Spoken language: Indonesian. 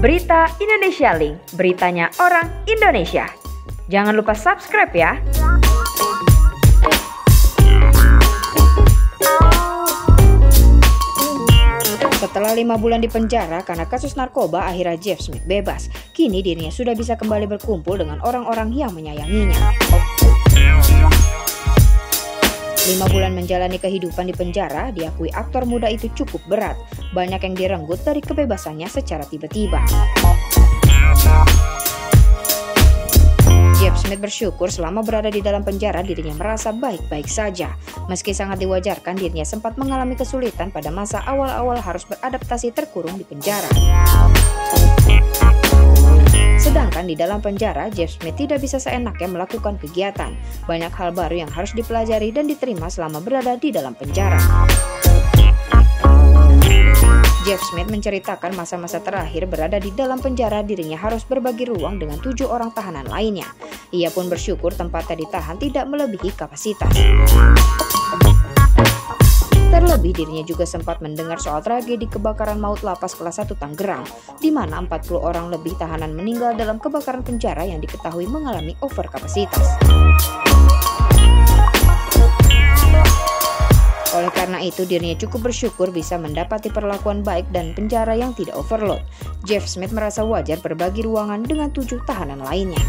Berita Indonesia Link, beritanya orang Indonesia. Jangan lupa subscribe ya. Setelah 5 bulan di penjara karena kasus narkoba, akhirnya Jeff Smith bebas. Kini dirinya sudah bisa kembali berkumpul dengan orang-orang yang menyayanginya. 5 bulan menjalani kehidupan di penjara, diakui aktor muda itu cukup berat. Banyak yang direnggut dari kebebasannya secara tiba-tiba. Jeff Smith bersyukur selama berada di dalam penjara dirinya merasa baik-baik saja. Meski sangat diwajarkan dirinya sempat mengalami kesulitan pada masa awal-awal harus beradaptasi terkurung di penjara. Sedangkan di dalam penjara, Jeff Smith tidak bisa seenaknya melakukan kegiatan. Banyak hal baru yang harus dipelajari dan diterima selama berada di dalam penjara. Jeff Smith menceritakan masa-masa terakhir berada di dalam penjara dirinya harus berbagi ruang dengan 7 orang tahanan lainnya. Ia pun bersyukur tempatnya ditahan tidak melebihi kapasitas. Terlebih dirinya juga sempat mendengar soal tragedi kebakaran maut lapas kelas 1 Tangerang, di mana 40 orang lebih tahanan meninggal dalam kebakaran penjara yang diketahui mengalami overkapasitas. Oleh karena itu, dirinya cukup bersyukur bisa mendapati perlakuan baik dan penjara yang tidak overload. Jeff Smith merasa wajar berbagi ruangan dengan 7 tahanan lainnya.